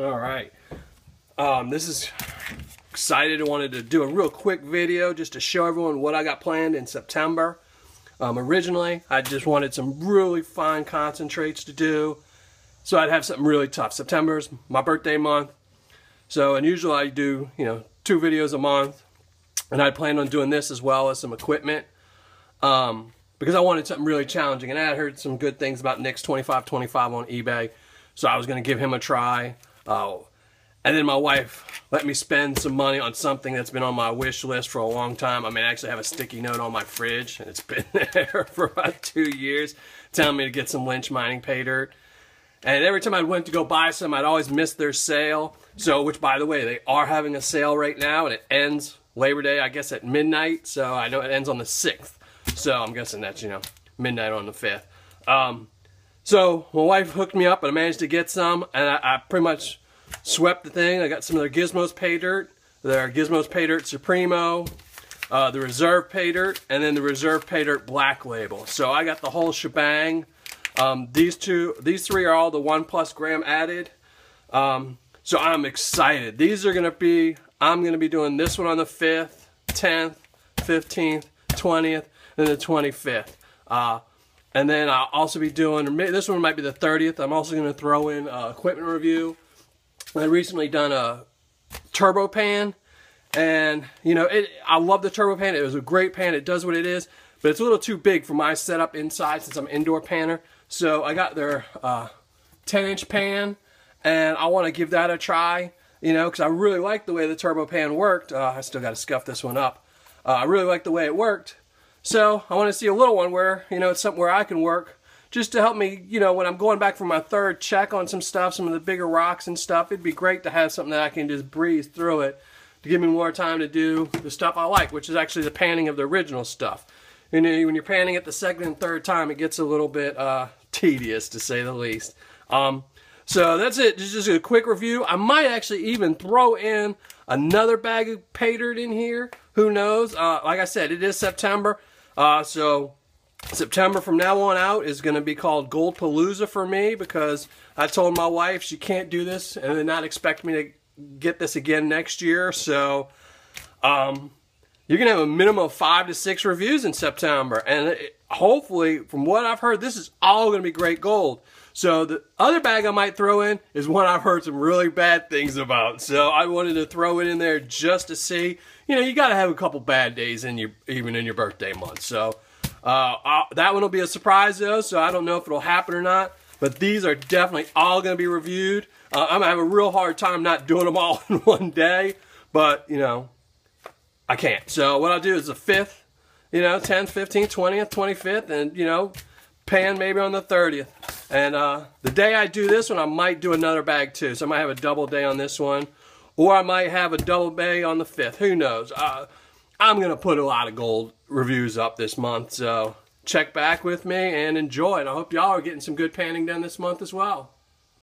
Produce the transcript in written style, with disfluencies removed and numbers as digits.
All right, this is excited. I wanted to do a real quick video just to show everyone what I got planned in September. Originally, I just wanted some really fine concentrates to do, so I'd have something really tough. September's my birthday month, so and usually I do, you know, 2 videos a month, and I planned on doing this as well as some equipment because I wanted something really challenging. And I had heard some good things about Nick's 2525 on eBay, so I was going to give him a try. And then my wife let me spend some money on something that's been on my wish list for a long time. I mean, I actually have a sticky note on my fridge, and it's been there for about 2 years telling me to get some Lynch Mining pay dirt. And every time I went to go buy some, I'd always miss their sale. So, which, by the way, they are having a sale right now, and it ends Labor Day, I guess, at midnight. So I know it ends on the 6th. So I'm guessing that's, you know, midnight on the 5th. So my wife hooked me up, and I managed to get some, and I pretty much swept the thing. I got some of their Gizmos pay dirt, their Gizmos pay dirt Supremo, the Reserve pay dirt, and then the Reserve pay dirt Black Label. So I got the whole shebang. These three are all the 1+ gram added. So I'm excited. These are gonna be, I'm gonna be doing this one on the 5th, 10th, 15th, 20th, and the 25th. And then I'll also be doing, this one might be the 30th. I'm also gonna throw in equipment review. I recently done a turbo pan, and you know, I love the turbo pan. It was a great pan. It does what it is, but it's a little too big for my setup inside since I'm an indoor panner. So I got their 10-inch pan, and I want to give that a try, you know, because I really like the way the turbo pan worked. I still got to scuff this one up. I really like the way it worked. So I want to see a little one where, you know, it's something where I can work. Just to help me, you know, when I'm going back for my third check on some stuff, some of the bigger rocks and stuff, it'd be great to have something that I can just breeze through it to give me more time to do the stuff I like, which is actually the panning of the original stuff. You know, when you're panning it the second and third time, it gets a little bit tedious, to say the least. So that's it. Just a quick review. I might actually even throw in another bag of pay dirt in here. Who knows? Like I said, it is September, so September from now on out is going to be called Goldpalooza for me, because I told my wife she can't do this and then not expect me to get this again next year. So you're going to have a minimum of 5 to 6 reviews in September. And hopefully, from what I've heard, this is all going to be great gold. So the other bag I might throw in is one I've heard some really bad things about. So I wanted to throw it in there just to see. You know, you got to have a couple bad days in your, even in your birthday month. So that one will be a surprise though, so I don't know if it'll happen or not, but these are definitely all going to be reviewed. I'm going to have a real hard time not doing them all in one day, but, you know, I can't. So what I'll do is the 5th, you know, 10th, 15th, 20th, 25th, and, you know, pan maybe on the 30th. And the day I do this one, I might do another bag too, so I might have a double day on this one, or I might have a double day on the 5th. Who knows? I'm going to put a lot of gold reviews up this month, so check back with me and enjoy. And I hope y'all are getting some good panning done this month as well.